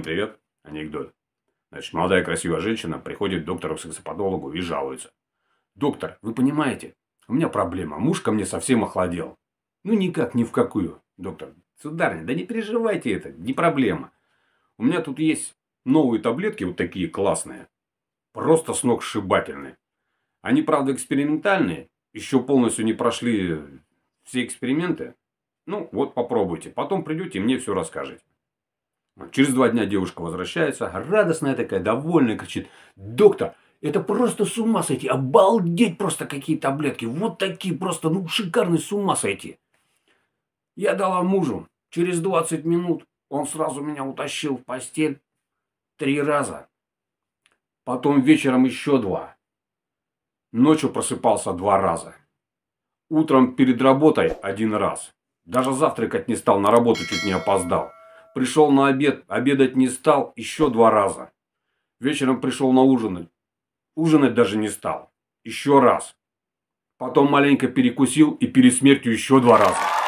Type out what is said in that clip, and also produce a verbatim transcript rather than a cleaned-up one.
Всем привет. Анекдот. Значит, молодая красивая женщина приходит к доктору-сексопатологу и жалуется. Доктор, вы понимаете, у меня проблема. Муж ко мне совсем охладел. Ну, никак, ни в какую. Доктор, сударыня, да не переживайте это, не проблема. У меня тут есть новые таблетки, вот такие классные. Просто сногсшибательные. Они, правда, экспериментальные. Еще полностью не прошли все эксперименты. Ну, вот попробуйте. Потом придете и мне все расскажете. Через два дня девушка возвращается, радостная такая, довольная, кричит. Доктор, это просто с ума сойти. Обалдеть просто, какие таблетки. Вот такие просто, ну, шикарные, с ума сойти. Я дала мужу. Через двадцать минут он сразу меня утащил в постель три раза. Потом вечером еще два. Ночью просыпался два раза. Утром перед работой один раз. Даже завтракать не стал, на работу чуть не опоздал. Пришел на обед, обедать не стал, еще два раза. Вечером пришел на ужин, ужинать даже не стал, еще раз. Потом маленько перекусил и перед смертью еще два раза.